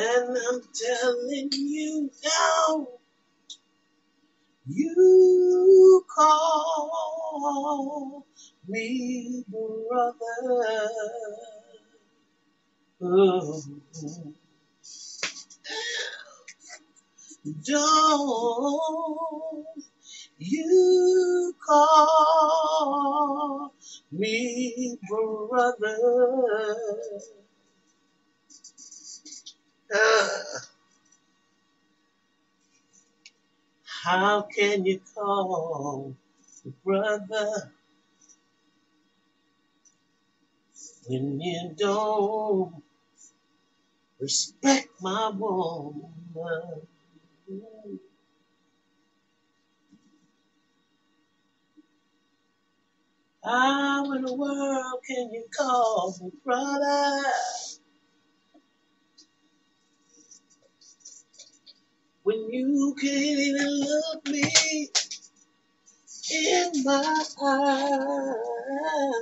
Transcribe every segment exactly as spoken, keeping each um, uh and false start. And I'm telling you now, you call me brother. Oh. Don't you call me brother. Uh, how can you call me brother when you don't respect my woman? How in the world can you call me brother when you can't even look me in my eye?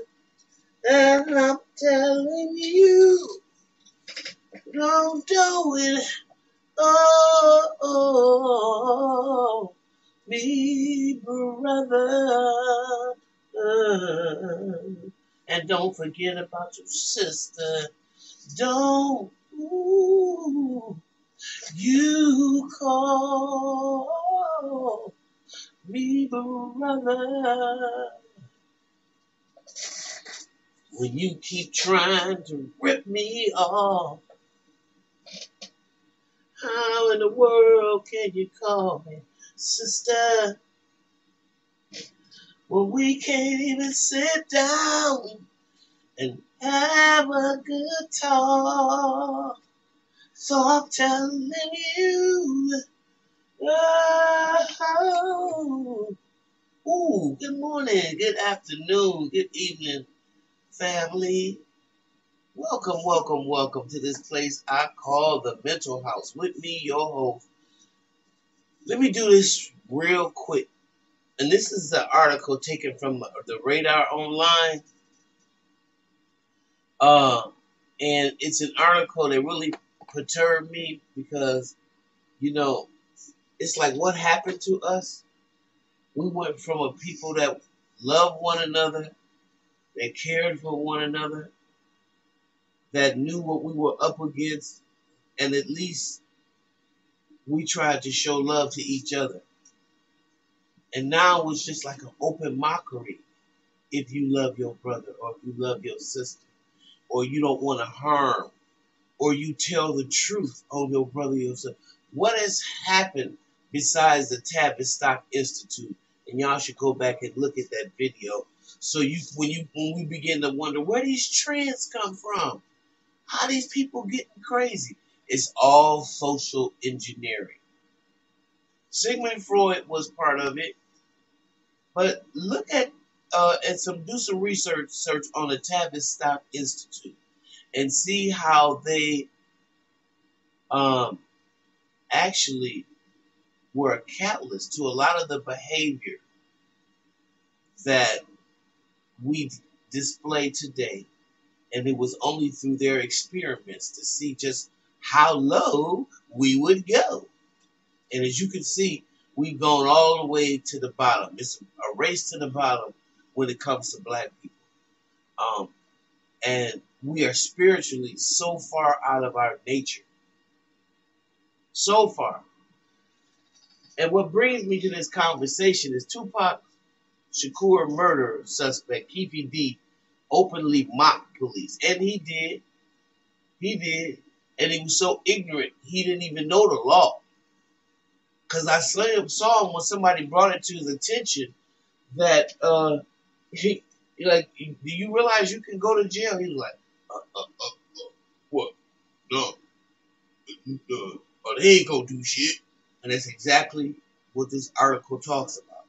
And I'm telling you, don't do it. Oh, oh, oh, me brother. Uh, and don't forget about your sister. Don't ooh, you call me brother when you keep trying to rip me off. How in the world can you call me sister when we can't even sit down and have a good talk? So I'm telling you, oh, ooh, good morning, good afternoon, good evening, family. Welcome, welcome, welcome to this place I call the Mental House. With me, your host. Let me do this real quick. And this is the article taken from the Radar Online. Uh, and it's an article that really perturbed me because, you know, it's like what happened to us. We went from a people that loved one another, that cared for one another, that knew what we were up against, and at least we tried to show love to each other. And now it's just like an open mockery. If you love your brother, or if you love your sister, or you don't want to harm, or you tell the truth on your brother or your sister. What has happened besides the Tabistock Institute? And y'all should go back and look at that video. So you, when you, when we begin to wonder where these trends come from, how these people getting crazy, it's all social engineering. Sigmund Freud was part of it, but look at uh, and some do some research search on the Tavistock Institute and see how they um, actually were a catalyst to a lot of the behavior that we display today, and it was only through their experiments to see just how low we would go. And as you can see, we've gone all the way to the bottom. It's a race to the bottom when it comes to black people. Um, and we are spiritually so far out of our nature. So far. And what brings me to this conversation is Tupac Shakur murder suspect Keefe D openly mocked police. And he did. He did. And he was so ignorant, he didn't even know the law. Because I saw him when somebody brought it to his attention that, uh, he, like, do you realize you can go to jail? He was like, uh, uh, uh, uh, what? No. Uh, uh, they ain't gonna do shit. And that's exactly what this article talks about.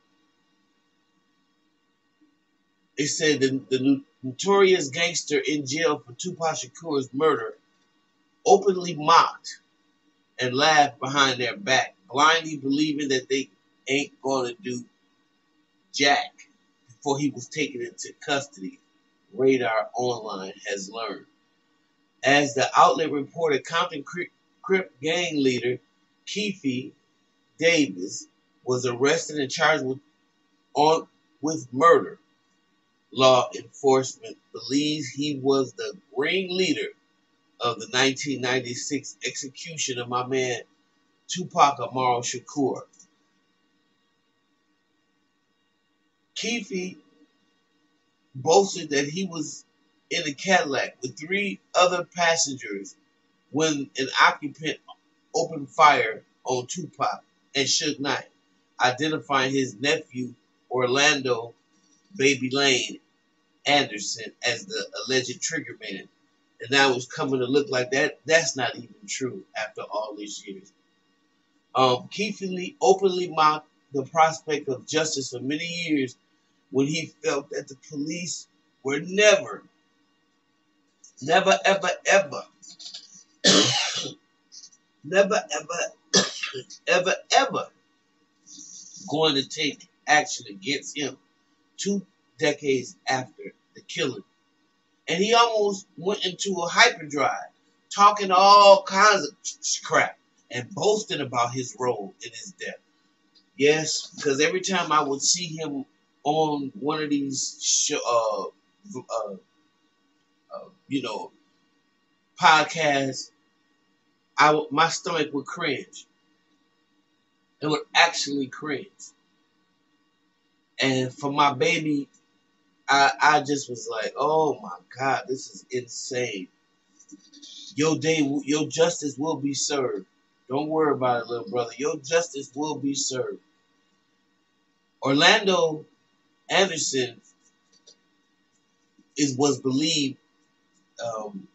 It said the, the notorious gangster in jail for Tupac Shakur's murder openly mocked and laughed behind their back, blindly believing that they ain't gonna do jack before he was taken into custody, Radar Online has learned. As the outlet reported, Compton Crip gang leader Keefe Davis was arrested and charged with, on, with murder. Law enforcement believes he was the ringleader of the nineteen ninety-six execution of my man Tupac Amaru Shakur. Keefe boasted that he was in a Cadillac with three other passengers when an occupant opened fire on Tupac and Suge Knight, identifying his nephew Orlando Baby Lane Anderson as the alleged trigger man. And now it's coming to look like that. That's not even true after all these years. Um, Keefe Lee openly mocked the prospect of justice for many years when he felt that the police were never, never, ever, ever, never, ever, ever, ever going to take action against him two decades after the killing. And he almost went into a hyperdrive, talking all kinds of crap and boasting about his role in his death. Yes, because every time I would see him on one of these, sh uh, uh, uh, you know, podcasts, I w my stomach would cringe. It would actually cringe. And for my baby, I, I just was like, oh my God, this is insane. Your day, your justice will be served. Don't worry about it, little brother. Your justice will be served. Orlando Anderson is was believed, um,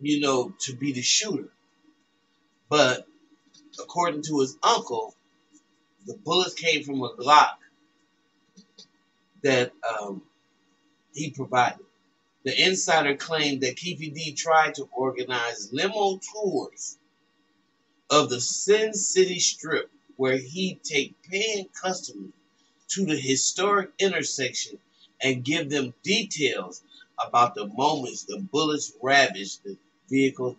you know, to be the shooter. But according to his uncle, the bullets came from a Glock that um, he provided. The insider claimed that Keefe D tried to organize limo tours of the Sin City Strip, where he'd take paying customers to the historic intersection and give them details about the moments the bullets ravaged the vehicle,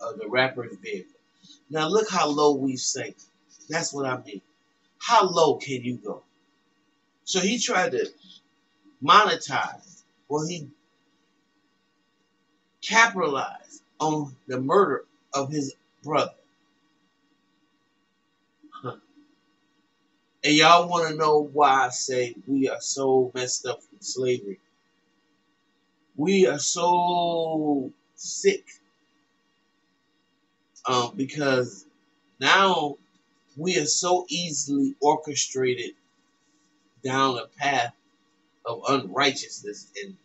uh, the rapper's vehicle. Now look how low we've sank. That's what I mean. How low can you go? So he tried to monetize, well, he capitalized on the murder of his brother. Huh. And y'all want to know why I say we are so messed up from slavery. We are so sick. Um, because now we are so easily orchestrated down a path of unrighteousness and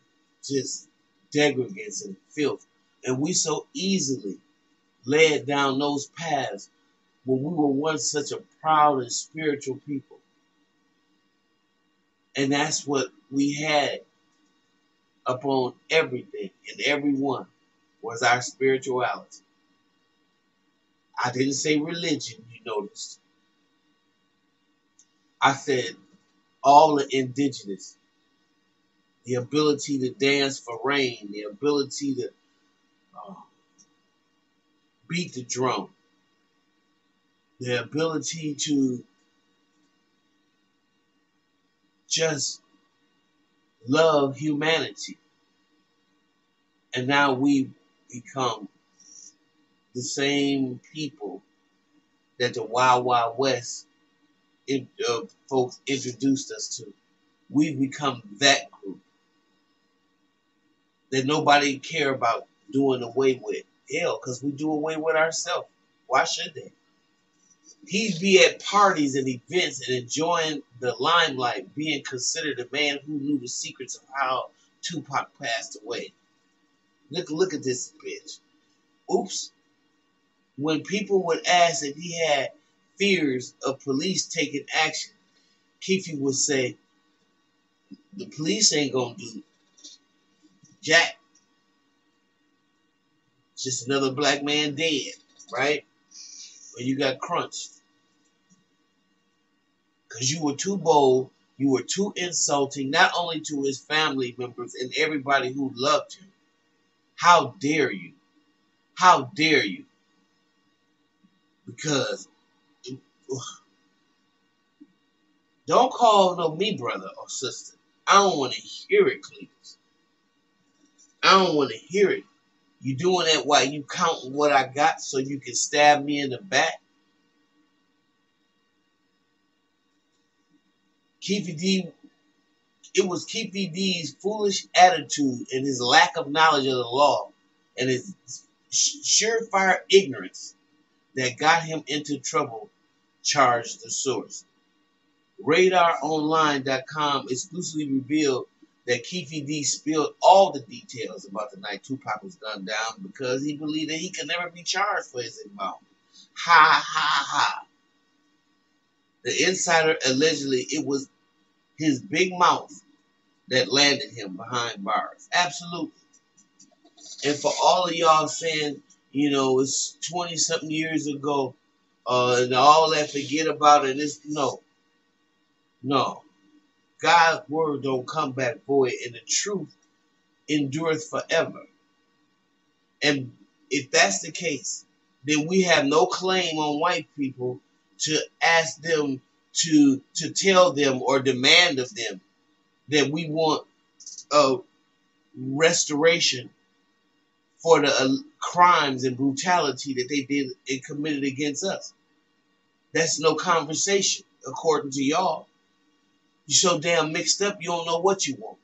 just degradants and filth. And we so easily led down those paths when we were once such a proud and spiritual people. And that's what we had upon everything and everyone was our spirituality. I didn't say religion, you noticed. I said all the indigenous, the ability to dance for rain, the ability to uh, beat the drum, the ability to just love humanity. And now we become the same people that the Wild Wild West It, uh, folks introduced us to. We've become that group that nobody care about doing away with. Hell, because we do away with ourselves. Why should they? He'd be at parties and events and enjoying the limelight, being considered a man who knew the secrets of how Tupac passed away. Look, look at this bitch. Oops. When people would ask if he had fears of police taking action, Keefe would say, the police ain't gonna do jack. Just another black man dead, right? But you got crunched. Because you were too bold, you were too insulting, not only to his family members and everybody who loved him. How dare you? How dare you? Because ugh, don't call no me brother or sister. I don't want to hear it, Cletus. I don't want to hear it. You doing that while you counting what I got so you can stab me in the back? Keefe D, it was Keefe D's foolish attitude and his lack of knowledge of the law and his surefire ignorance that got him into trouble, charged the source. Radar Online dot com exclusively revealed that Keefe D spilled all the details about the night Tupac was gunned down because he believed that he could never be charged for his involvement. Ha, ha, ha. The insider allegedly, it was his big mouth that landed him behind bars. Absolutely. And for all of y'all saying, you know, it's twenty-something years ago, uh, and all that, forget about it. It's, no. No. God's word don't come back void, and the truth endureth forever. And if that's the case, then we have no claim on white people to ask them to to tell them or demand of them that we want a restoration for the uh, crimes and brutality that they did and committed against us. That's no conversation, according to y'all. You're so damn mixed up, you don't know what you want.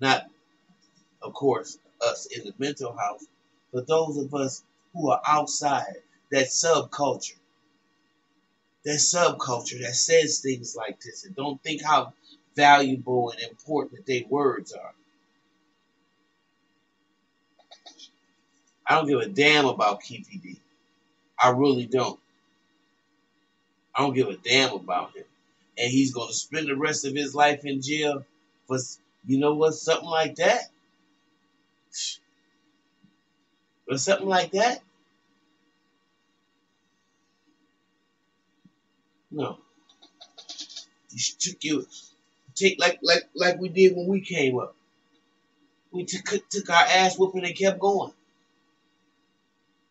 Not, of course, us in the mental house, but those of us who are outside that subculture. That subculture that says things like this and don't think how valuable and important their words are. I don't give a damn about Keefe D. I really don't. I don't give a damn about him. And he's going to spend the rest of his life in jail for, you know what, something like that? Or something like that? No. You should took your, take like, like, like we did when we came up. We took, took our ass whooping and kept going.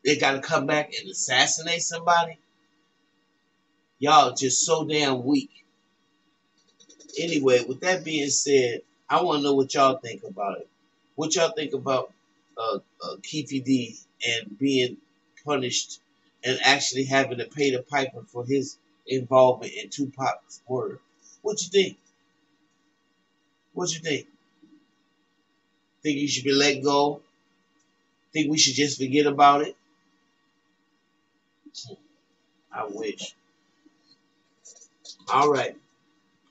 They got to come back and assassinate somebody? Y'all just so damn weak. Anyway, with that being said, I want to know what y'all think about it. What y'all think about uh, uh, Keefe D and being punished and actually having to pay the piper for his involvement in Tupac's murder. What you think? What you think? Think you should be let go? Think we should just forget about it? I wish. All right.